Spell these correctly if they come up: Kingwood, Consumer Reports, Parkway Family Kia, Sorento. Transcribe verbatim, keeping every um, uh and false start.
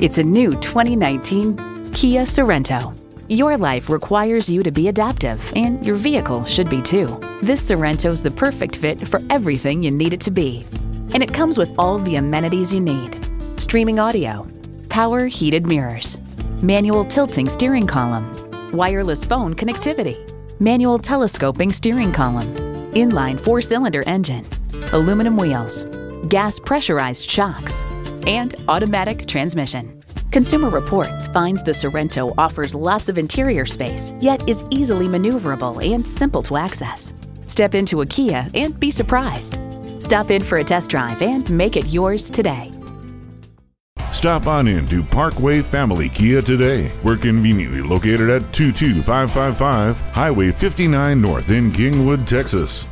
It's a new twenty nineteen Kia Sorento. Your life requires you to be adaptive, and your vehicle should be too. This Sorento's the perfect fit for everything you need it to be. And it comes with all the amenities you need. Streaming audio, power heated mirrors, manual tilting steering column, wireless phone connectivity, manual telescoping steering column, inline four-cylinder engine, aluminum wheels, gas pressurized shocks, and automatic transmission. Consumer Reports finds the Sorento offers lots of interior space, yet is easily maneuverable and simple to access. Step into a Kia and be surprised. Stop in for a test drive and make it yours today. Stop on in to Parkway Family Kia today. We're conveniently located at two two five five five Highway fifty-nine North in Kingwood, Texas.